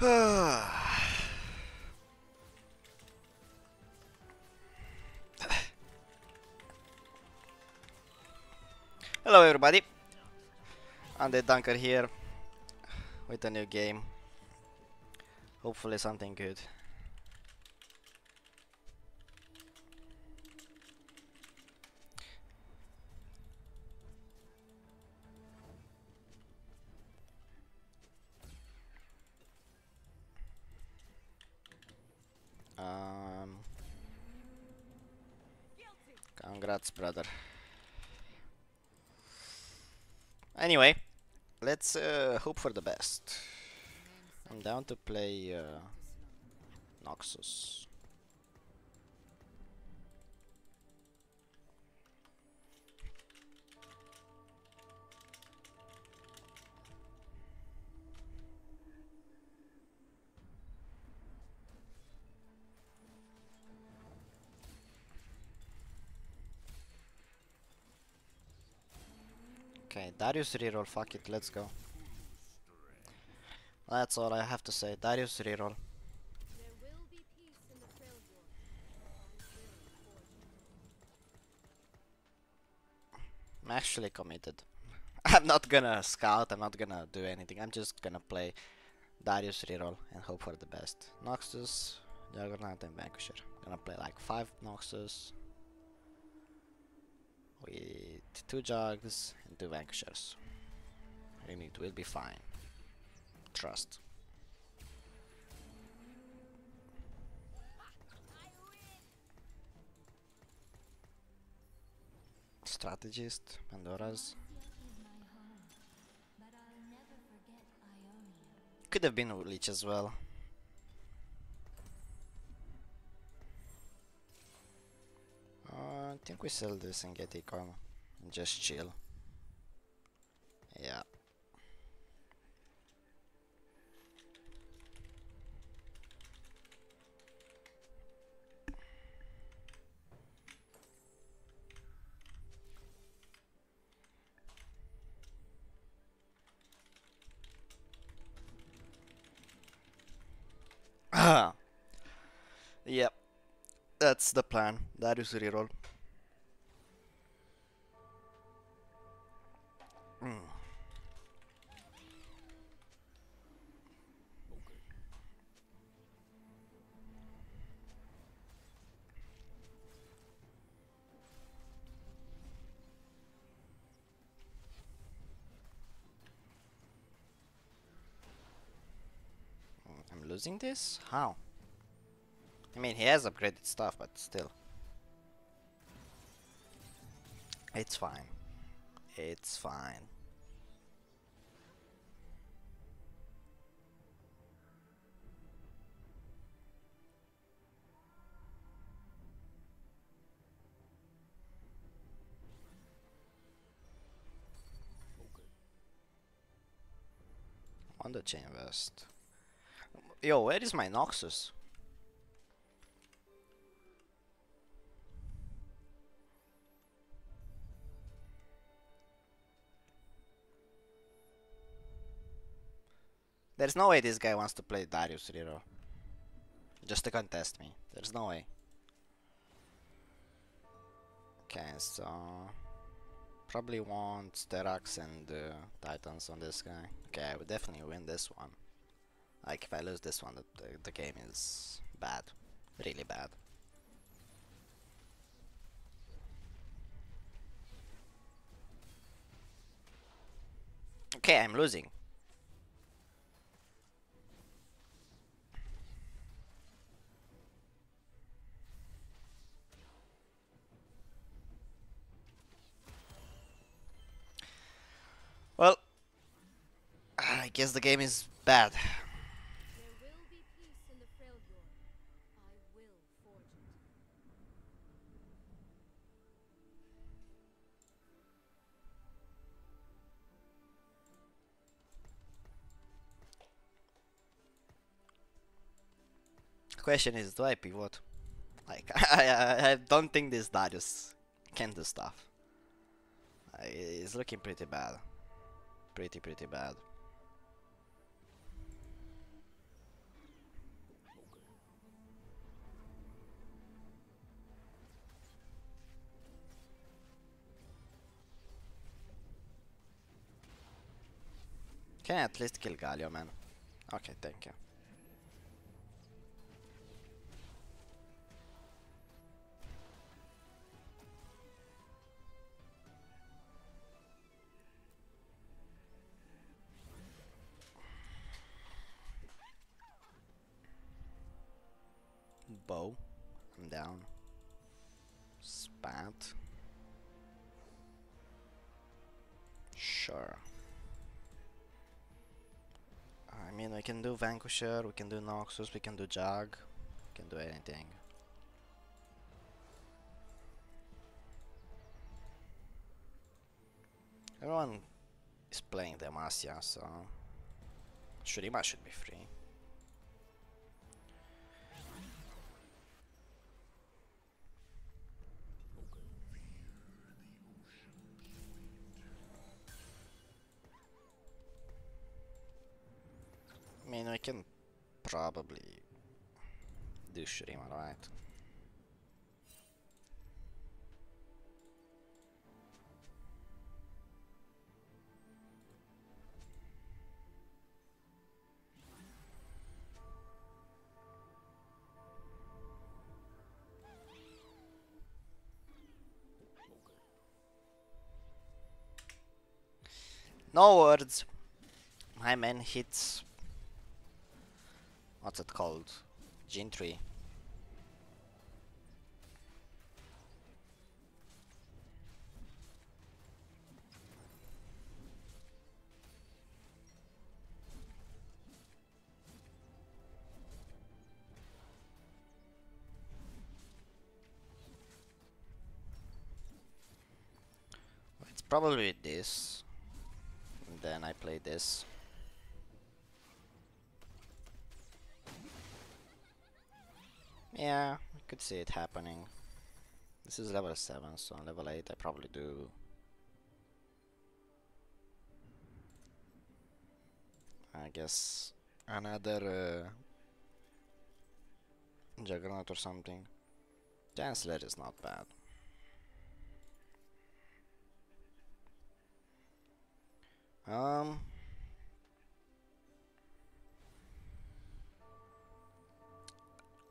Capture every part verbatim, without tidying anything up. Hello everybody, Undead Dunker here with a new game, hopefully something good. Um, congrats, brother. Anyway, let's uh, hope for the best. I'm down to play uh, Noxus. Okay, Darius reroll, fuck it, let's go. That's all I have to say, Darius reroll. I'm actually committed. I'm not gonna scout, I'm not gonna do anything, I'm just gonna play Darius reroll and hope for the best. Noxus, Juggernaut and Vanquisher. Gonna play like five Noxus with two Jugs and two Vanquishers. I mean, it will be fine. Trust. Strategist, Pandora's. Could have been Lich as well. I think we sell this and get econ and just chill. Yeah. Yep, yeah, that's the plan. That is reroll. Mm. I'm losing this? How? I mean, he has upgraded stuff, but still. It's fine. It's fine. On the chain vest. Yo, where is my Noxus? There's no way this guy wants to play Darius reroll. Just to contest me. There's no way. Okay, so probably want Aatrox and uh, Titans on this guy. Okay, I would definitely win this one. Like, if I lose this one, the, the game is bad. Really bad. Okay, I'm losing. Well, I guess the game is bad. There will be peace in the frail door. I will forge it. Question is, do I pivot? Like, I, I, I don't think this Darius can do stuff. It's looking pretty bad. Pretty, pretty bad. Can I at least kill Gallio, man? Okay, thank you. Bow, I'm down. Spat. Sure. I mean, we can do Vanquisher, we can do Noxus, we can do Jug, we can do anything. Everyone is playing Demacia, so Shurima should be free. I mean, we can probably do Shurima, right? No words. My man hits. What's it called? Gentry. It's probably this. And then I play this. Yeah, I could see it happening. This is level seven, so level eight I probably do. I guess another uh, Juggernaut or something. Chancellor is not bad. Um.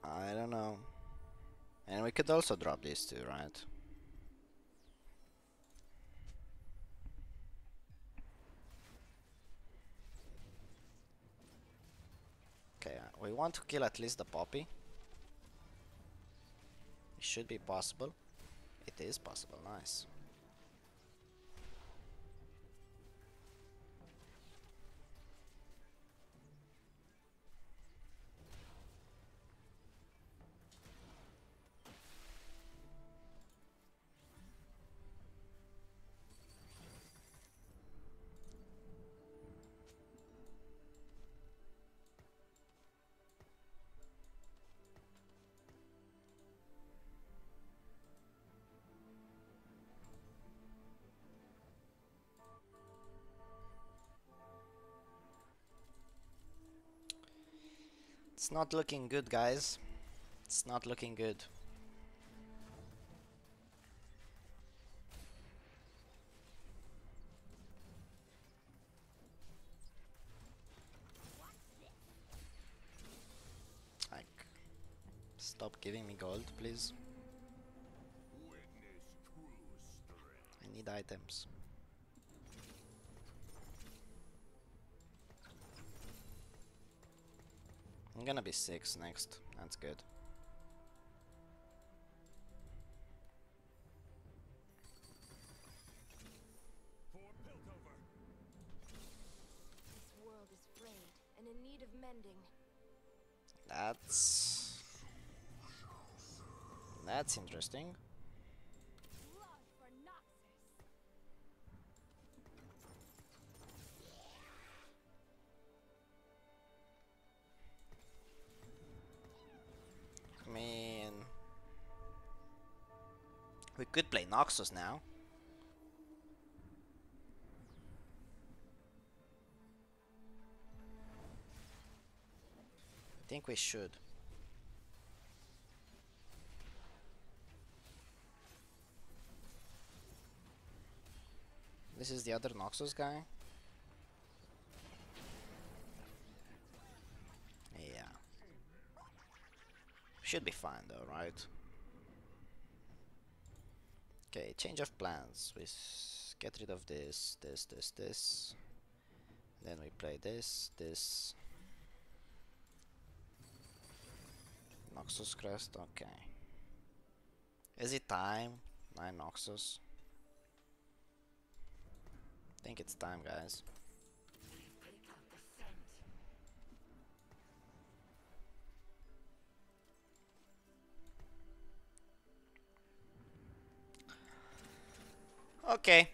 I don't know. And we could also drop these two, right? Okay, uh, we want to kill at least the Poppy. It should be possible. It is possible, nice. It's not looking good, guys. It's not looking good. Like, stop giving me gold, please. I need items. I'm gonna be six next, that's good. For Piltover. This world is frayed and in need of mending. That's That's interesting. Love for Noxus. I mean, we could play Noxus now. I think we should. This is the other Noxus guy. Should be fine though, right? Okay, change of plans. We s get rid of this, this, this, this. Then we play this, this. Noxus crest, okay. Is it time? Nine Noxus. I think it's time, guys. Okay.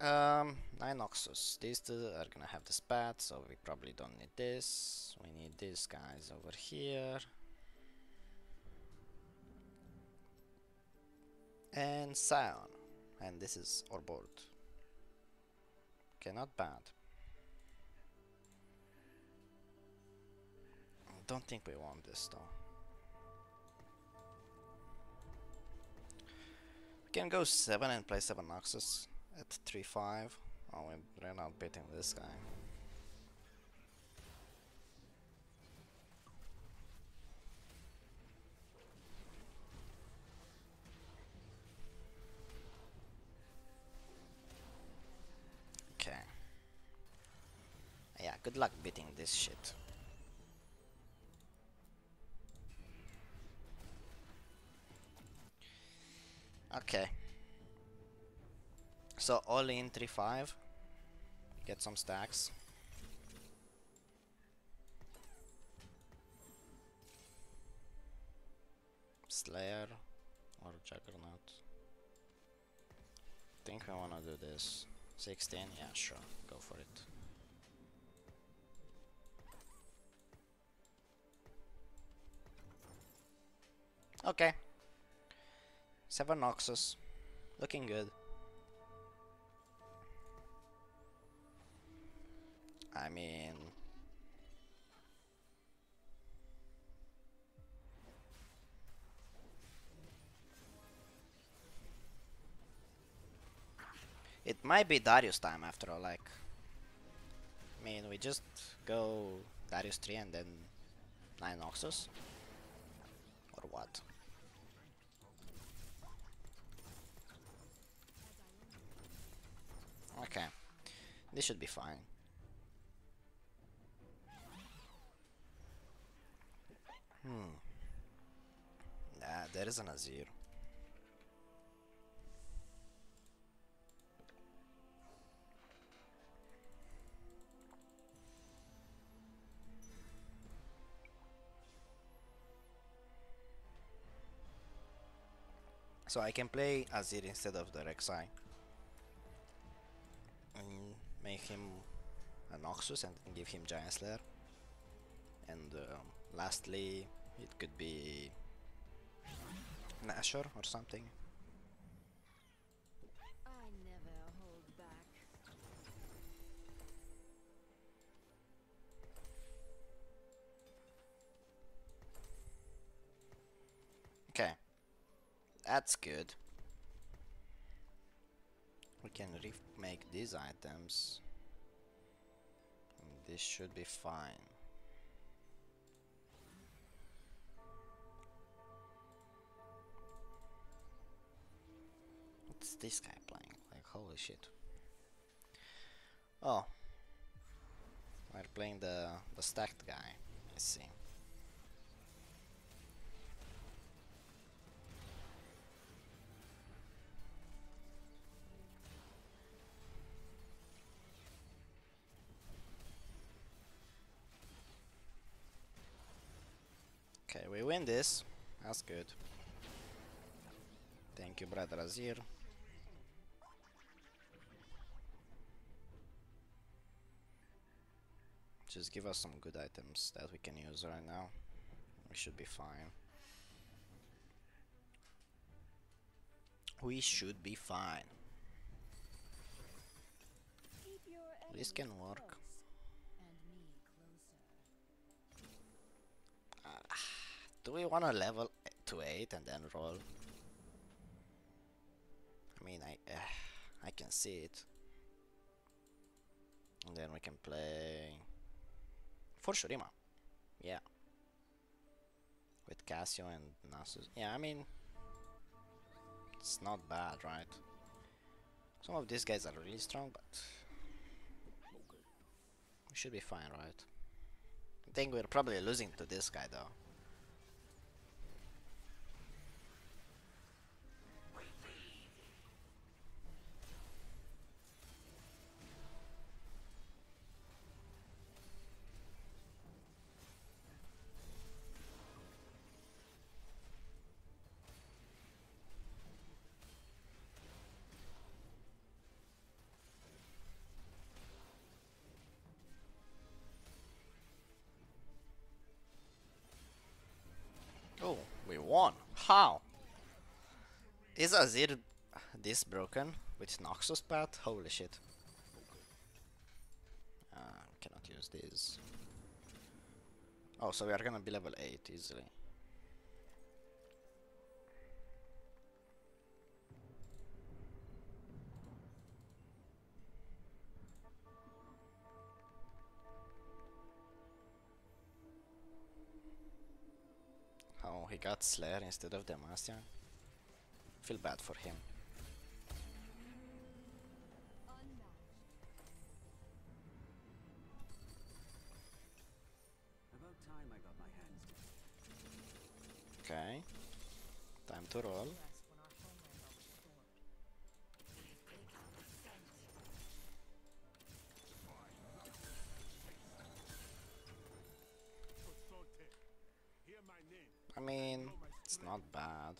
Um, nine Noxus. These two are gonna have this path, so we probably don't need this. We need these guys over here. And Sion. And this is our board. Okay, not bad. I don't think we want this though. We can go seven and play seven Noxus at three five. Oh, we ran out beating this guy. Okay. Yeah, good luck beating this shit. Okay, so all in three five, get some stacks. Slayer or Juggernaut. Think I wanna do this. sixteen, yeah, sure, go for it. Okay. Seven Noxus, looking good. I mean, it might be Darius time after all. Like, I mean, we just go Darius three and then nine Noxus, or what? Okay, this should be fine. Hmm. Nah, there is an Azir. So I can play Azir instead of the Rek'Sai. Make him a Noxus and give him Giant Slayer, and um, lastly it could be Nashor or something. I never hold back. Okay, that's good. We can remake these items. This should be fine. What's this guy playing? Like, holy shit. Oh. We're playing the, the stacked guy. I see. Okay, we win this. That's good. Thank you, brother Azir. Just give us some good items that we can use right now. We should be fine. We should be fine. This can work. Do we want to level to eight and then roll? I mean, I uh, I can see it. And then we can play for Shurima. Yeah. with Cassio and Nasus. Yeah, I mean, it's not bad, right? Some of these guys are really strong, but we should be fine, right? I think we're probably losing to this guy, though. Oh, we won! How? Is Azir this broken with Noxus path? Holy shit. Uh, cannot use this. Oh, so we are gonna be level eight easily. Oh, he got Slayer instead of Demacia. Feel bad for him. About time I got my hands. Okay. Time to roll. I mean, it's not bad.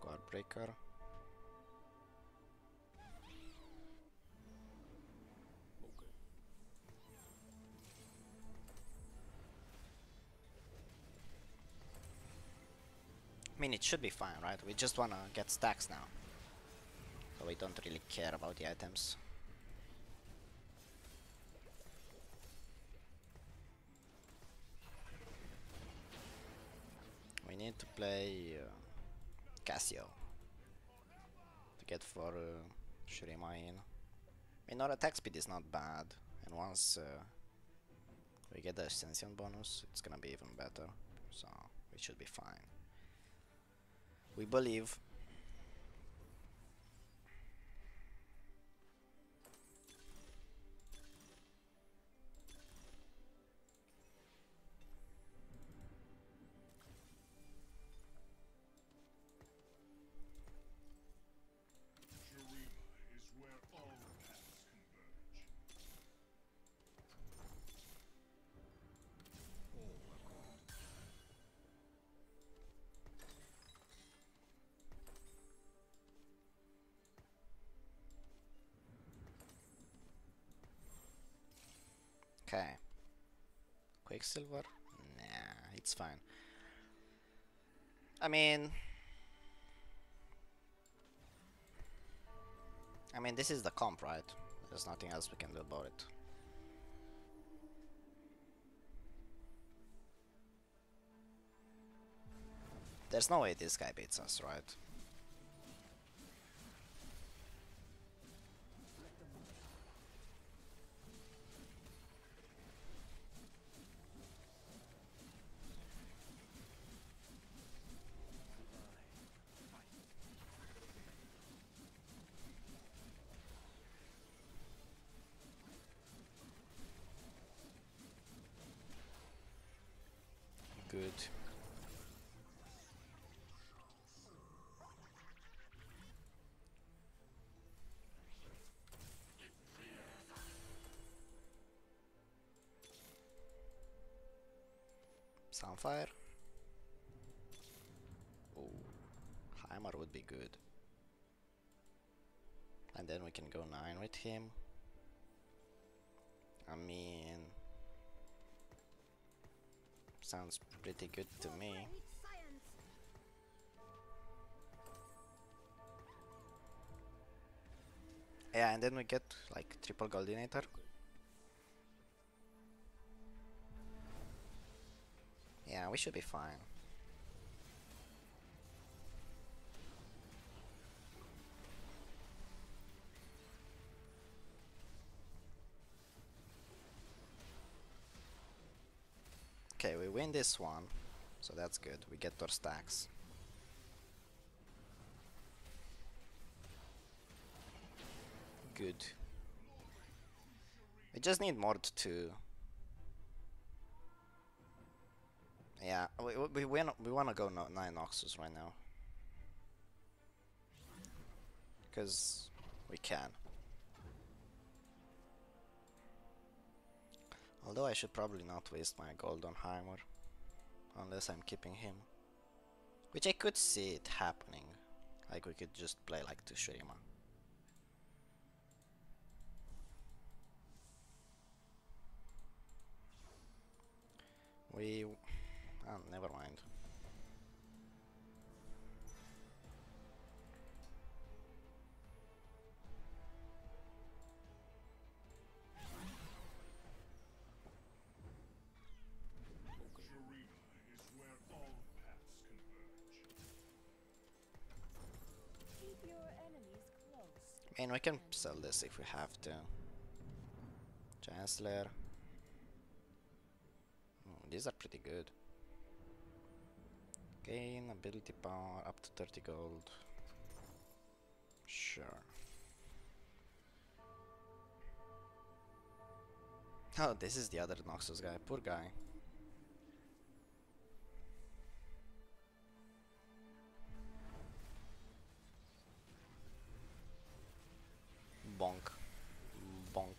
Guard breaker. Okay. I mean, it should be fine, right? We just wanna get stacks now. So we don't really care about the items. We need to play uh, Cassio to get for uh, Shurima in. I mean, our attack speed is not bad, and once uh, we get the Ascension bonus, it's gonna be even better, so we should be fine. We believe. Okay. Quicksilver? Nah, it's fine. I mean... I mean, this is the comp, right? There's nothing else we can do about it. There's no way this guy beats us, right? Good. Sunfire. Oh, Heimer would be good. And then we can go nine with him. I mean, sounds pretty good to me. Yeah, and then we get like triple goldinator. Yeah, we should be fine. Okay, we win this one, so that's good, we get our stacks. Good. We just need Mord to... Yeah, we, we, we, we wanna go nine Noxus right now. Because we can. Although I should probably not waste my gold on Heimer. Unless I'm keeping him. Which I could see it happening. Like we could just play like to Shurima. We... Oh, never mind. And we can sell this if we have to. Chancellor. Oh, these are pretty good. Gain ability power up to thirty gold. Sure. Oh, this is the other Noxus guy. Poor guy. Bonk. Bonk.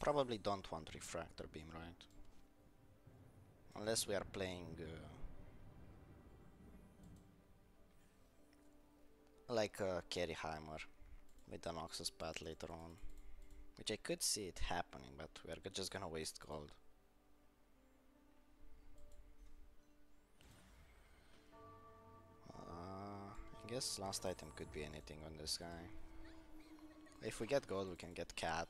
Probably don't want refractor beam, right? Unless we are playing uh, like a uh, carry Heimer with an Noxus path later on, which I could see it happening, but we are just gonna waste gold. Uh, I guess last item could be anything on this guy. If we get gold, we can get cat.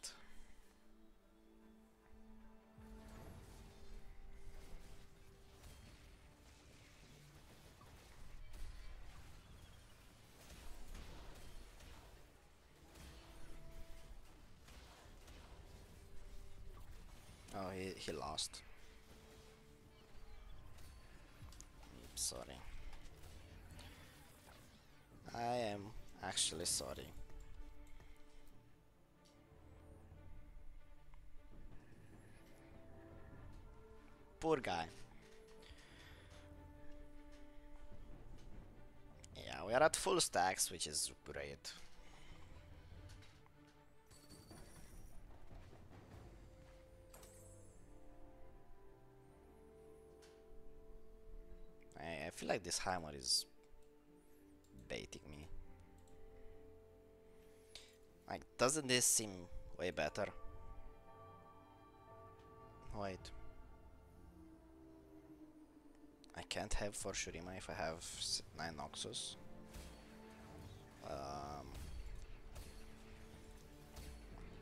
Oh, he, he lost. Oops, sorry. I am actually sorry. Poor guy. Yeah, we are at full stacks, which is great. I feel like this Heimer is baiting me. Like, doesn't this seem way better? Wait. I can't have for Shurima if I have nine Noxus. Um,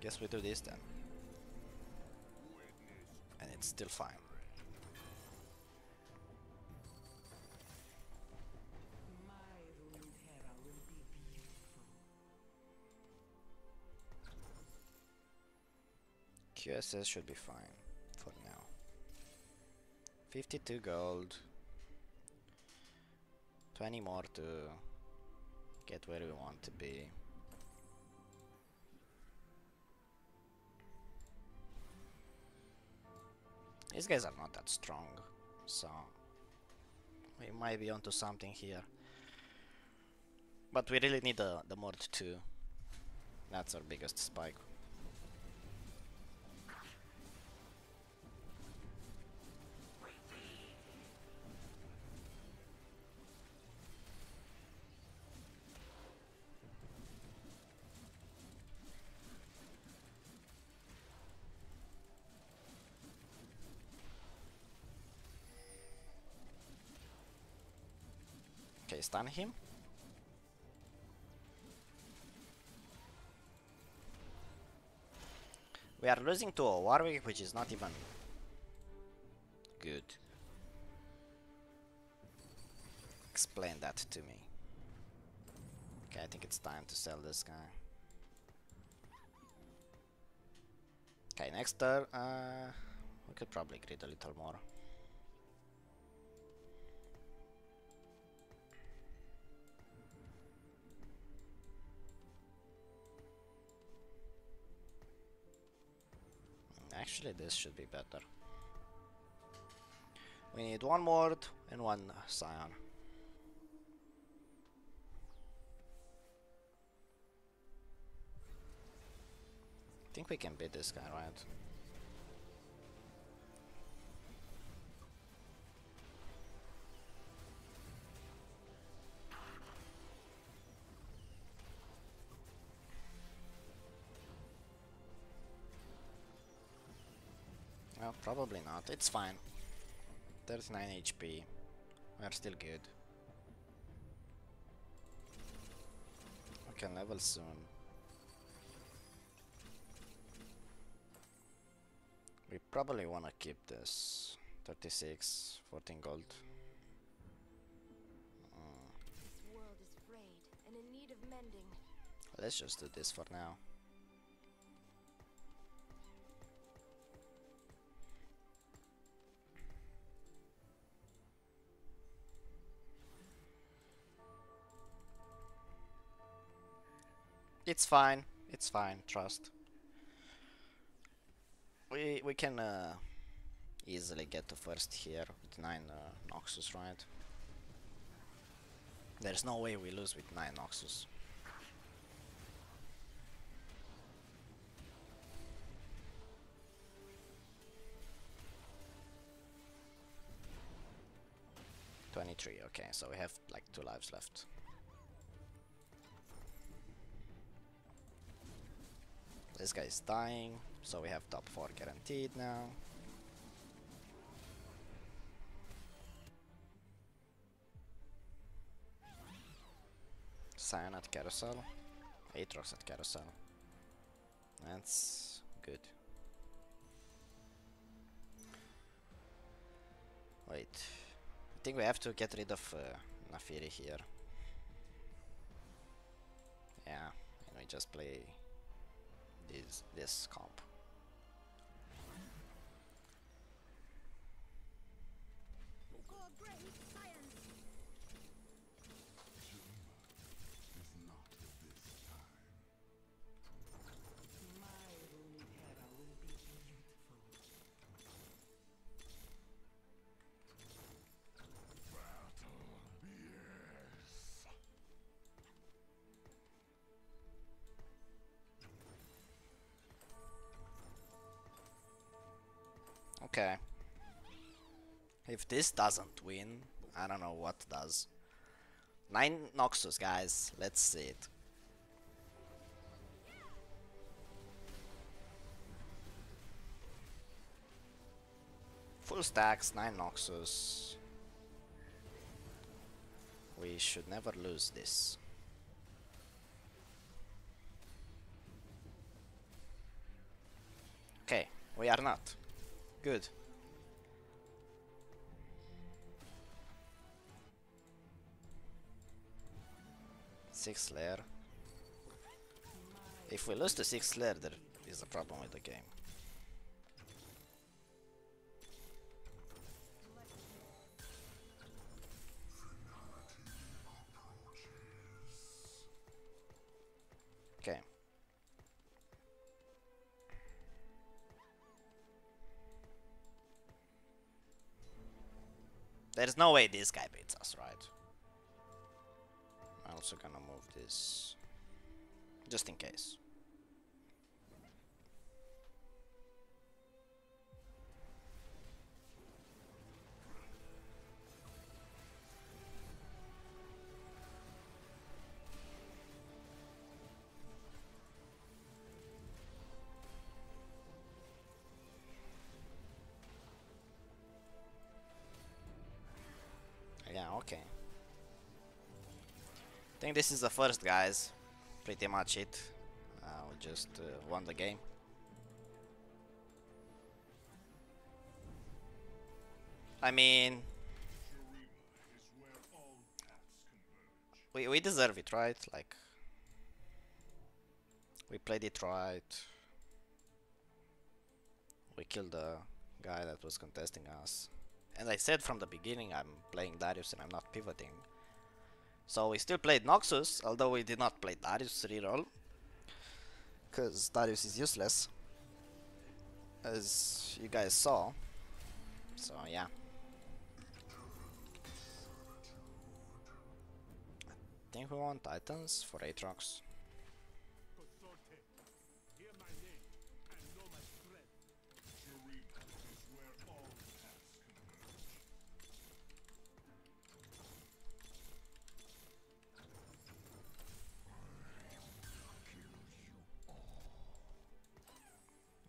guess we do this then. And it's still fine. Q S S should be fine for now. fifty-two gold. twenty more to get where we want to be. These guys are not that strong, so we might be onto something here. But we really need the, the Mord too. That's our biggest spike. Okay, stun him. We are losing to a Warwick, which is not even good. Explain that to me. Okay, I think it's time to sell this guy. Okay, next turn, uh, we could probably greed a little more. Actually, this should be better. We need one Mord and one Sion. I think we can beat this guy, right? Well, probably not. It's fine. thirty-nine H P. We're still good. We can level soon. We probably want to keep this. thirty-six, fourteen gold. Mm. This world is frayed and in need of mending. Let's just do this for now. It's fine. It's fine. Trust. We we can uh, easily get to first here with nine uh, Noxus, right? There's no way we lose with nine Noxus. twenty-three. Okay, so we have like two lives left. This guy is dying, so we have top four guaranteed now. Sion at carousel, Aatrox at carousel. That's good. Wait, I think we have to get rid of uh, Nafiri here. Yeah, and we just play is this comp. Okay, if this doesn't win, I don't know what does. Nine Noxus, guys, let's see it. Full stacks, nine Noxus. We should never lose this. Okay, we are not. Good. Six Slayer. If we lose to six Slayer, there is a problem with the game. Okay. There's no way this guy beats us, right? I'm also gonna move this, just in case. think this is the first, guys. Pretty much it. Uh, we just uh, won the game. I mean, we we deserve it, right? Like, we played it right. We killed the guy that was contesting us. And I said from the beginning, I'm playing Darius and I'm not pivoting. So we still played Noxus, although we did not play Darius reroll, because Darius is useless, as you guys saw. So yeah. I think we want Titans for Aatrox.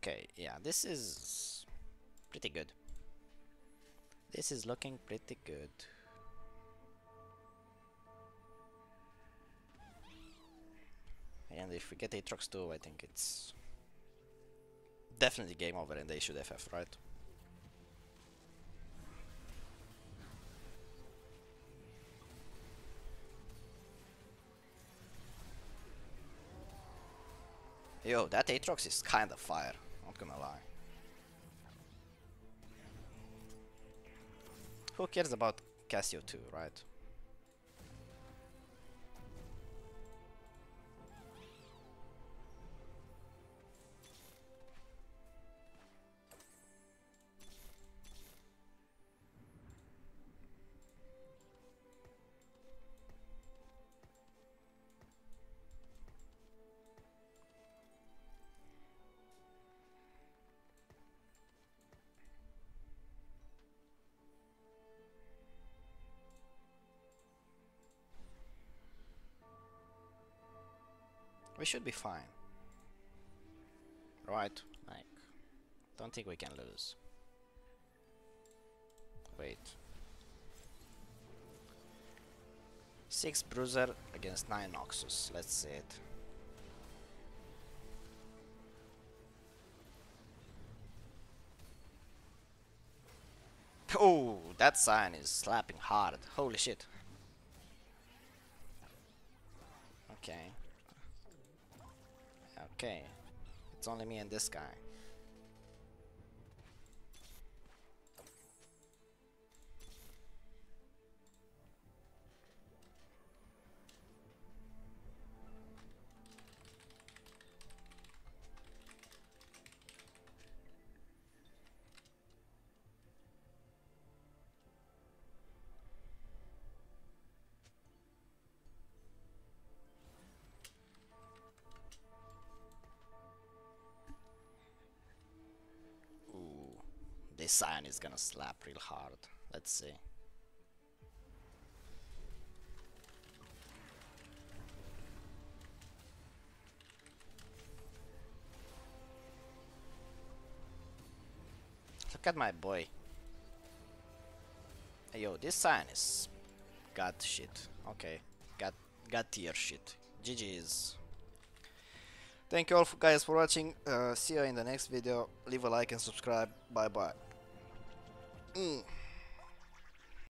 Okay, yeah, this is pretty good. This is looking pretty good. And if we get Aatrox too, I think it's definitely game over and they should F F, right? Yo, that Aatrox is kinda fire. Not gonna lie. Who cares about Cassio too, right? We should be fine, right? Like, don't think we can lose. Wait, six Bruiser against nine Noxus. Let's see it. Oh, that sign is slapping hard. Holy shit. Okay. Okay, it's only me and this guy. This sign is gonna slap real hard. Let's see. Look at my boy. Yo, this sign is god shit. Okay, god god tier shit. G G's. Thank you all for guys for watching. Uh, see you in the next video. Leave a like and subscribe. Bye bye. Mm.